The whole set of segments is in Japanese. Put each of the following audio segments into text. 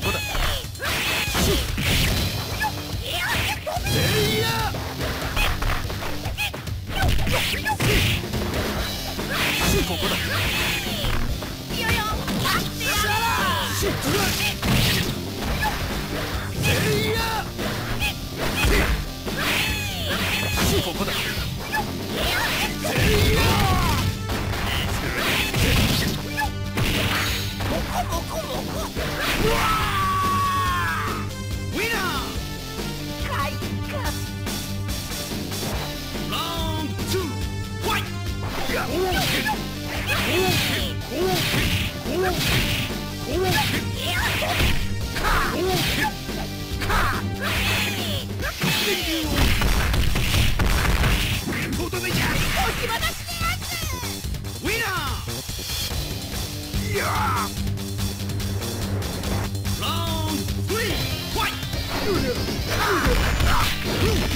こだ。全員や。ここだ。いやいや。全員や。ここだ。全員や。うわーウィナーかいかラウンド2ファイトやおおけおおけおおけおおけおおけカーおおけカーとどめじゃお暇だしてやつウィナーいやーRound 3 fight! Round 2 fight!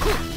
Cool.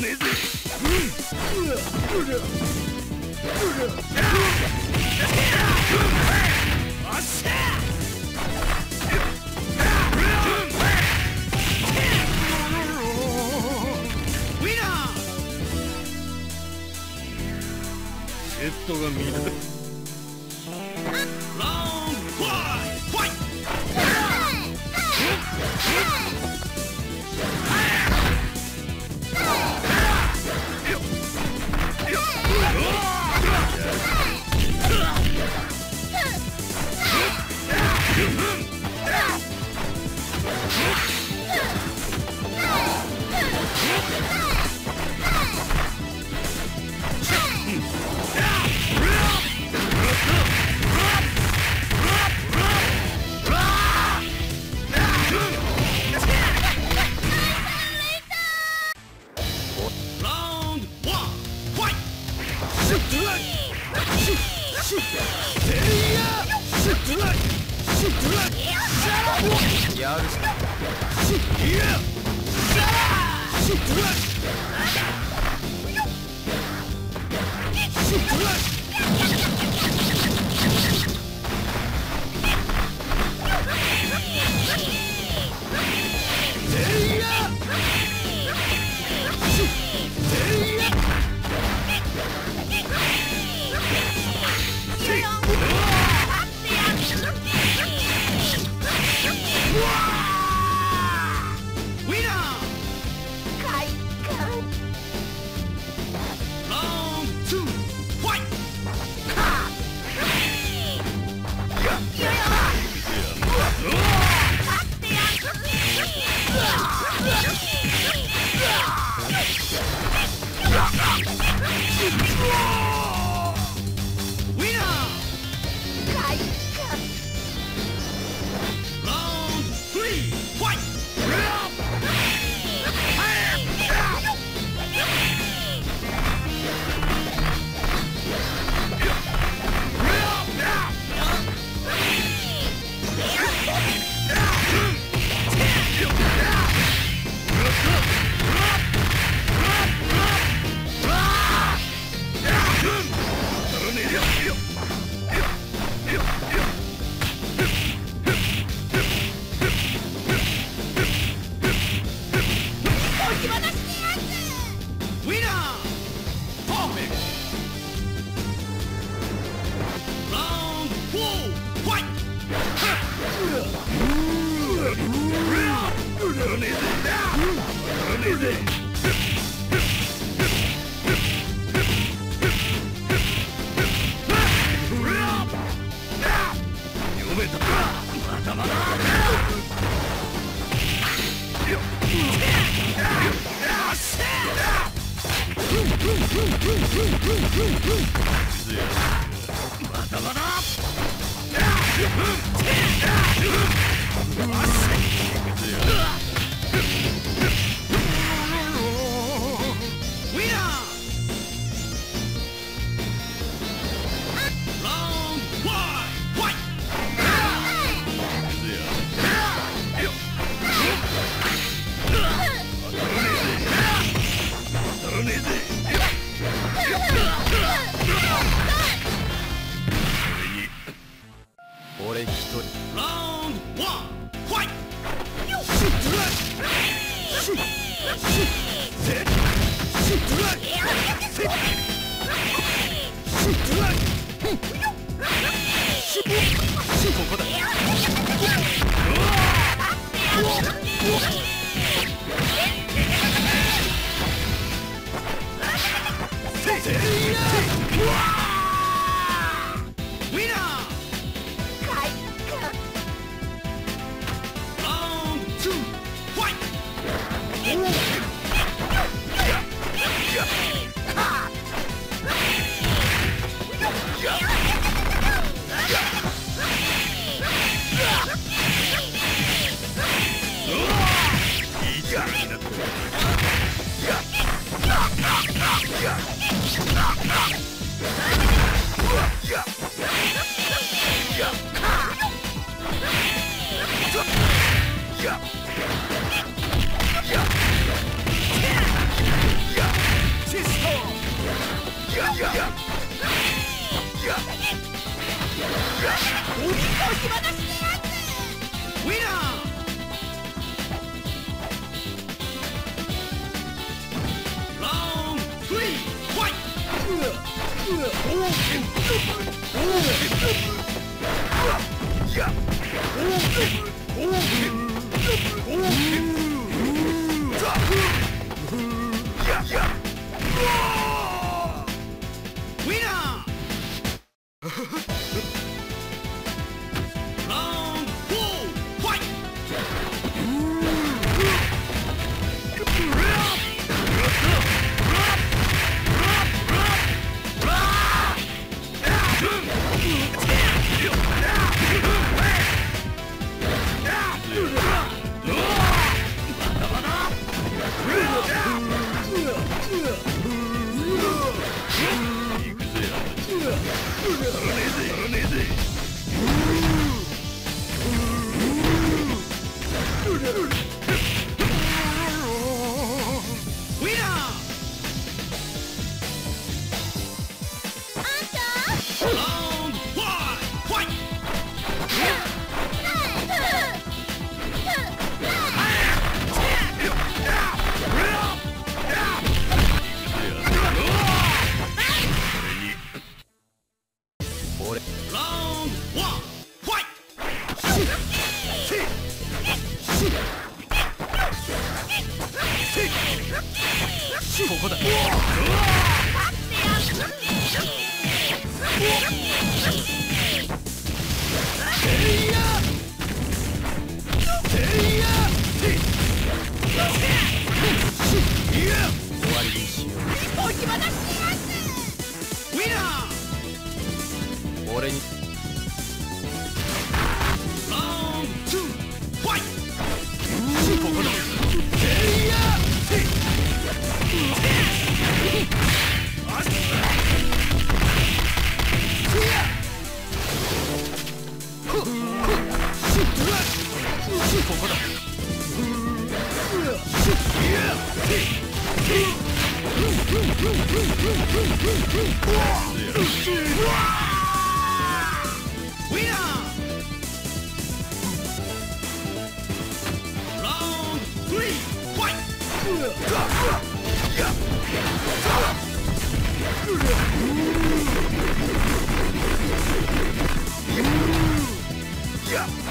ねえぜ。おっしゃ！ヘッドが乱れた。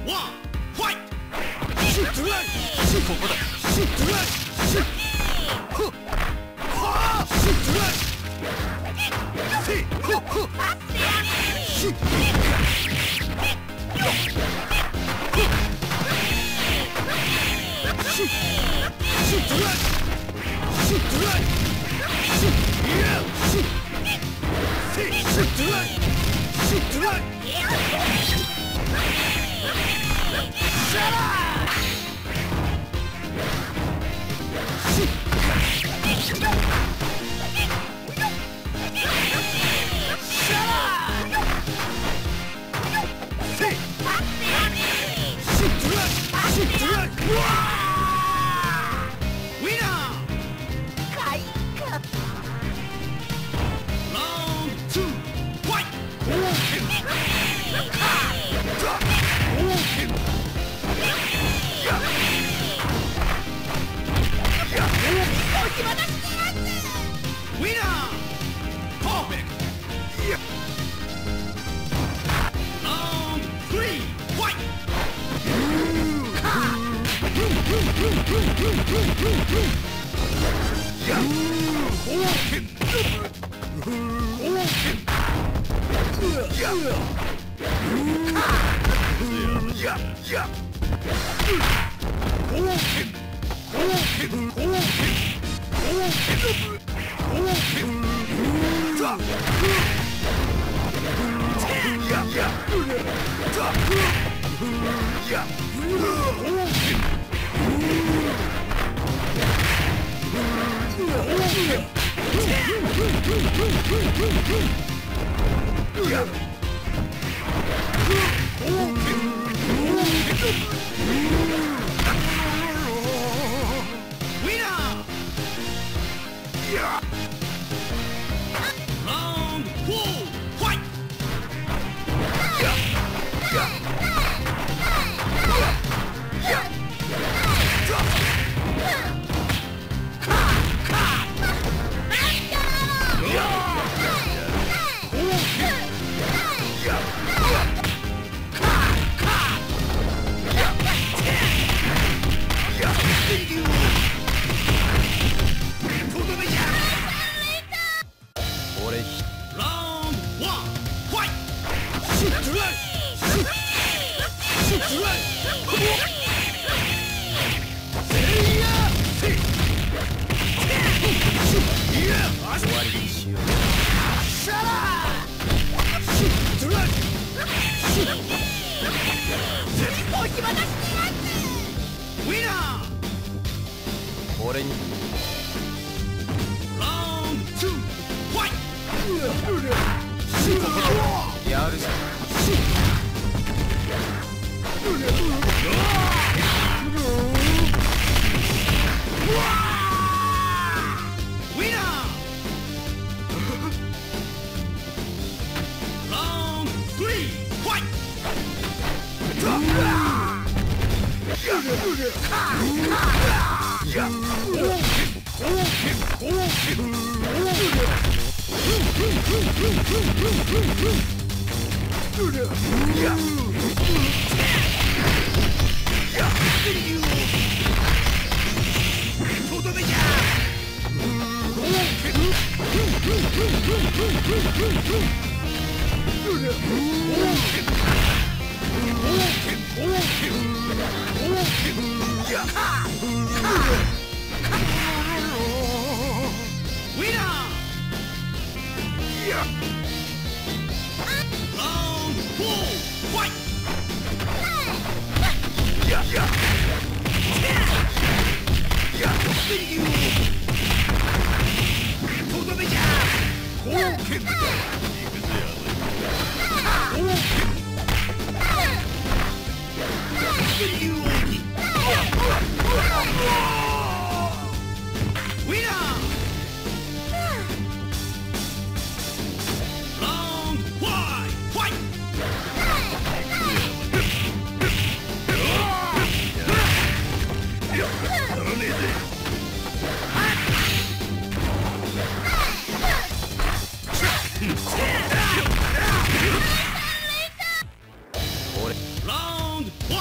Round one.